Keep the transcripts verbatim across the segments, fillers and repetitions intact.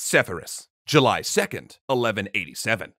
Severus, July second, eleven eighty-seven.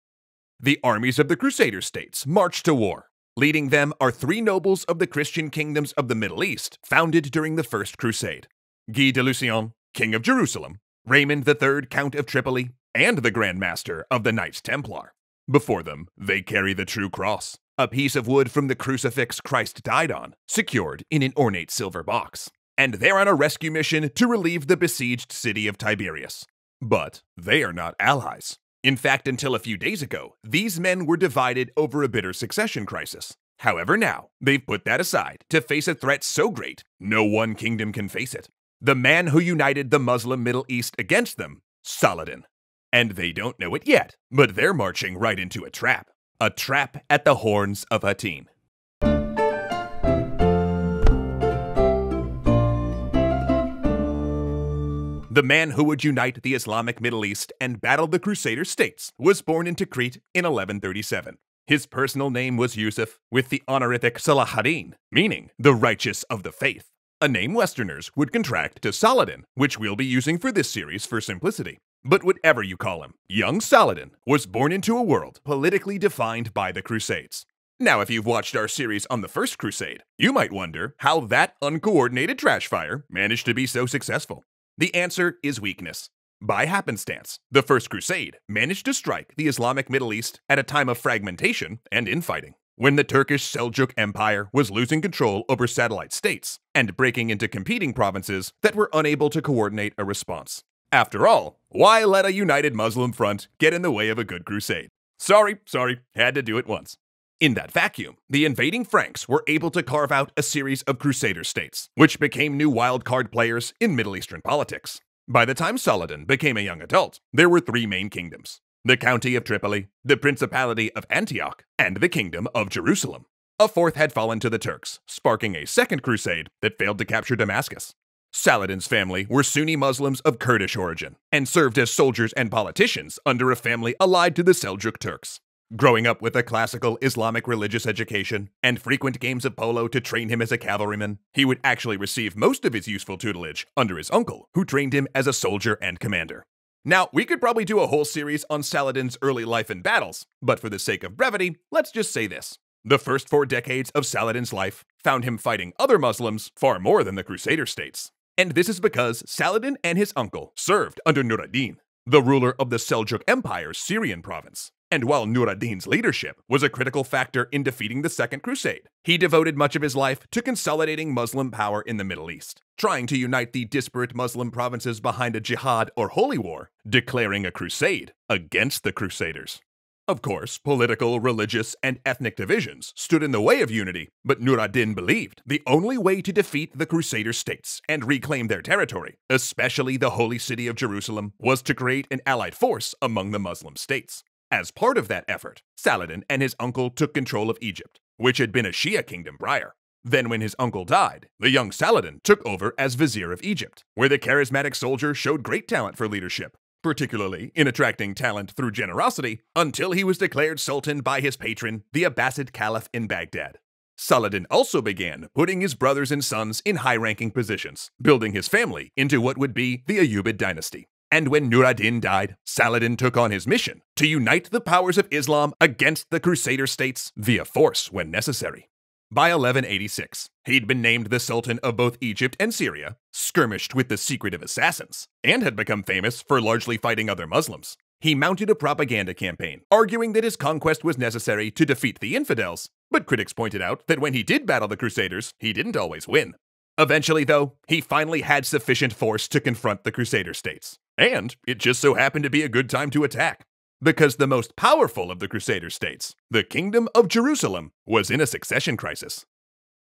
The armies of the Crusader states marched to war. Leading them are three nobles of the Christian kingdoms of the Middle East, founded during the First Crusade: Guy de Lusignan, King of Jerusalem, Raymond the third, Count of Tripoli, and the Grand Master of the Knights Templar. Before them, they carry the true cross, a piece of wood from the crucifix Christ died on, secured in an ornate silver box. And they're on a rescue mission to relieve the besieged city of Tiberias. But they are not allies. In fact, until a few days ago, these men were divided over a bitter succession crisis. However, now, they've put that aside to face a threat so great, no one kingdom can face it: the man who united the Muslim Middle East against them, Saladin. And they don't know it yet, but they're marching right into a trap. A trap at the Horns of Hattin. The man who would unite the Islamic Middle East and battle the Crusader states was born in Tikrit in eleven thirty-seven. His personal name was Yusuf, with the honorific Saladin, meaning the righteous of the faith, a name Westerners would contract to Saladin, which we'll be using for this series for simplicity. But whatever you call him, young Saladin was born into a world politically defined by the Crusades. Now, if you've watched our series on the First Crusade, you might wonder how that uncoordinated trash fire managed to be so successful. The answer is weakness. By happenstance, the First Crusade managed to strike the Islamic Middle East at a time of fragmentation and infighting, when the Turkish Seljuk Empire was losing control over satellite states and breaking into competing provinces that were unable to coordinate a response. After all, why let a united Muslim front get in the way of a good crusade? Sorry, sorry, had to do it once. In that vacuum, the invading Franks were able to carve out a series of Crusader states, which became new wild-card players in Middle Eastern politics. By the time Saladin became a young adult, there were three main kingdoms: the County of Tripoli, the Principality of Antioch, and the Kingdom of Jerusalem. A fourth had fallen to the Turks, sparking a second crusade that failed to capture Damascus. Saladin's family were Sunni Muslims of Kurdish origin, and served as soldiers and politicians under a family allied to the Seljuk Turks. Growing up with a classical Islamic religious education and frequent games of polo to train him as a cavalryman, he would actually receive most of his useful tutelage under his uncle, who trained him as a soldier and commander. Now, we could probably do a whole series on Saladin's early life and battles, but for the sake of brevity, let's just say this: the first four decades of Saladin's life found him fighting other Muslims far more than the Crusader states. And this is because Saladin and his uncle served under Nur ad-Din, the ruler of the Seljuk Empire's Syrian province. And while Nur ad-Din's leadership was a critical factor in defeating the Second Crusade, he devoted much of his life to consolidating Muslim power in the Middle East, trying to unite the disparate Muslim provinces behind a jihad or holy war, declaring a crusade against the Crusaders. Of course, political, religious, and ethnic divisions stood in the way of unity, but Nur ad-Din believed the only way to defeat the Crusader states and reclaim their territory, especially the holy city of Jerusalem, was to create an allied force among the Muslim states. As part of that effort, Saladin and his uncle took control of Egypt, which had been a Shia kingdom prior. Then when his uncle died, the young Saladin took over as vizier of Egypt, where the charismatic soldier showed great talent for leadership, particularly in attracting talent through generosity, until he was declared sultan by his patron, the Abbasid Caliph in Baghdad. Saladin also began putting his brothers and sons in high-ranking positions, building his family into what would be the Ayyubid dynasty. And when Nur ad-Din died, Saladin took on his mission to unite the powers of Islam against the Crusader states via force when necessary. By eleven eighty-six, he'd been named the Sultan of both Egypt and Syria, skirmished with the secretive assassins, and had become famous for largely fighting other Muslims. He mounted a propaganda campaign, arguing that his conquest was necessary to defeat the infidels, but critics pointed out that when he did battle the Crusaders, he didn't always win. Eventually, though, he finally had sufficient force to confront the Crusader states. And it just so happened to be a good time to attack, because the most powerful of the Crusader states, the Kingdom of Jerusalem, was in a succession crisis.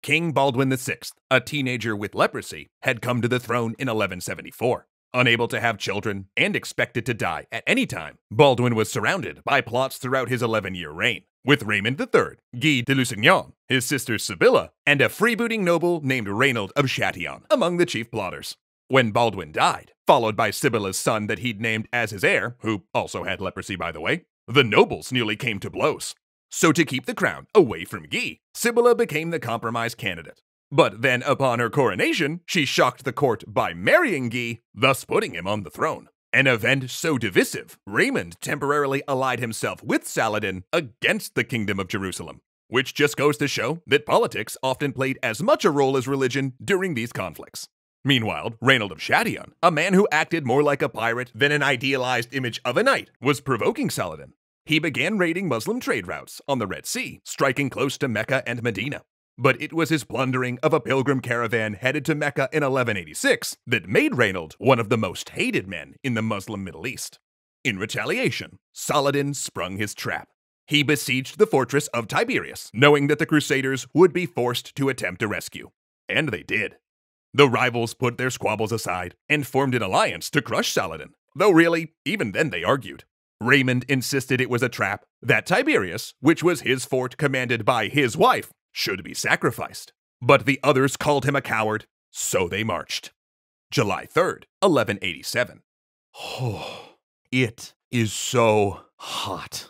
King Baldwin the sixth, a teenager with leprosy, had come to the throne in eleven seventy-four. Unable to have children and expected to die at any time, Baldwin was surrounded by plots throughout his eleven-year reign, with Raymond the third, Guy de Lusignan, his sister Sibylla, and a freebooting noble named Reynald of Châtillon among the chief plotters. When Baldwin died, followed by Sibylla's son that he'd named as his heir, who also had leprosy by the way, the nobles nearly came to blows. So to keep the crown away from Guy, Sibylla became the compromise candidate. But then upon her coronation, she shocked the court by marrying Guy, thus putting him on the throne. An event so divisive, Raymond temporarily allied himself with Saladin against the Kingdom of Jerusalem, which just goes to show that politics often played as much a role as religion during these conflicts. Meanwhile, Reynald of Châtillon, a man who acted more like a pirate than an idealized image of a knight, was provoking Saladin. He began raiding Muslim trade routes on the Red Sea, striking close to Mecca and Medina. But it was his plundering of a pilgrim caravan headed to Mecca in eleven eighty-six that made Reynald one of the most hated men in the Muslim Middle East. In retaliation, Saladin sprung his trap. He besieged the fortress of Tiberias, knowing that the Crusaders would be forced to attempt a rescue. And they did. The rivals put their squabbles aside and formed an alliance to crush Saladin, though really, even then they argued. Raymond insisted it was a trap, that Tiberias, which was his fort commanded by his wife, should be sacrificed. But the others called him a coward, so they marched. July third, eleven eighty-seven. Oh, it is so hot.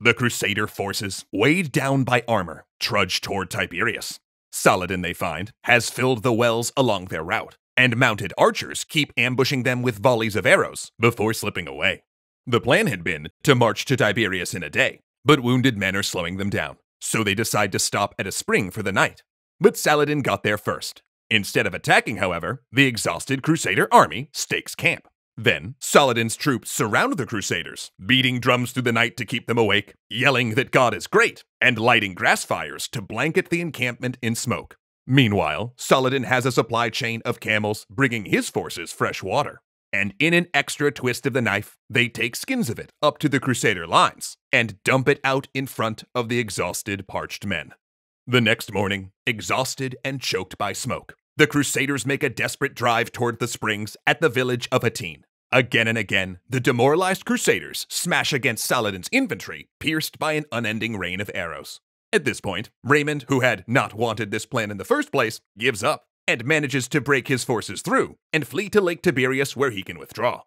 The Crusader forces, weighed down by armor, trudged toward Tiberias. Saladin, they find, has filled the wells along their route, and mounted archers keep ambushing them with volleys of arrows before slipping away. The plan had been to march to Tiberias in a day, but wounded men are slowing them down, so they decide to stop at a spring for the night. But Saladin got there first. Instead of attacking, however, the exhausted Crusader army stakes camp. Then, Saladin's troops surround the Crusaders, beating drums through the night to keep them awake, yelling that God is great, and lighting grass fires to blanket the encampment in smoke. Meanwhile, Saladin has a supply chain of camels bringing his forces fresh water. And in an extra twist of the knife, they take skins of it up to the Crusader lines and dump it out in front of the exhausted, parched men. The next morning, exhausted and choked by smoke, the Crusaders make a desperate drive toward the springs at the village of Hattin. Again and again, the demoralized Crusaders smash against Saladin's infantry, pierced by an unending rain of arrows. At this point, Raymond, who had not wanted this plan in the first place, gives up and manages to break his forces through and flee to Lake Tiberias where he can withdraw.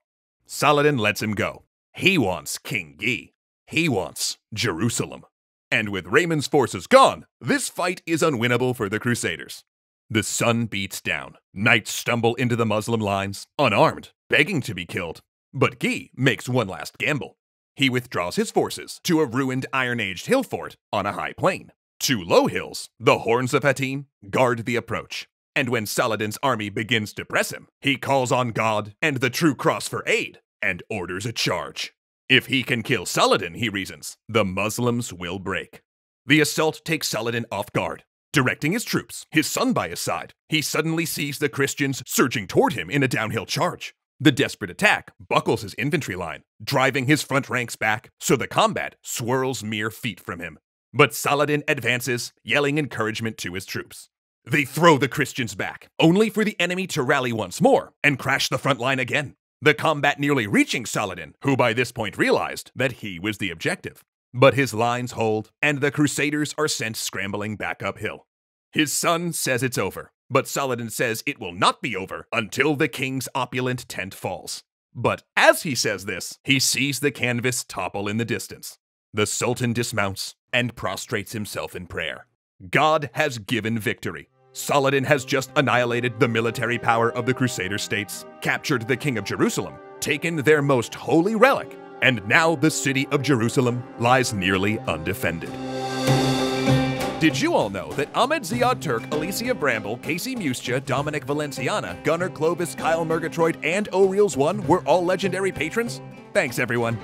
Saladin lets him go. He wants King Guy. He wants Jerusalem. And with Raymond's forces gone, this fight is unwinnable for the Crusaders. The sun beats down. Knights stumble into the Muslim lines, unarmed, begging to be killed. But Guy makes one last gamble. He withdraws his forces to a ruined Iron Age hill fort on a high plain. Two low hills, the Horns of Hattin, guard the approach. And when Saladin's army begins to press him, he calls on God and the True Cross for aid, and orders a charge. If he can kill Saladin, he reasons, the Muslims will break. The assault takes Saladin off guard. Directing his troops, his son by his side, he suddenly sees the Christians surging toward him in a downhill charge. The desperate attack buckles his infantry line, driving his front ranks back, so the combat swirls mere feet from him. But Saladin advances, yelling encouragement to his troops. They throw the Christians back, only for the enemy to rally once more and crash the front line again, the combat nearly reaching Saladin, who by this point realized that he was the objective. But his lines hold, and the Crusaders are sent scrambling back uphill. His son says it's over, but Saladin says it will not be over until the king's opulent tent falls. But as he says this, he sees the canvas topple in the distance. The Sultan dismounts and prostrates himself in prayer. God has given victory. Saladin has just annihilated the military power of the Crusader states, captured the King of Jerusalem, taken their most holy relic, and now the city of Jerusalem lies nearly undefended. Did you all know that Ahmed Ziad Turk, Alicia Bramble, Casey Muscia, Dominic Valenciana, Gunnar Clovis, Kyle Murgatroyd, and O'Reals one were all legendary patrons? Thanks, everyone.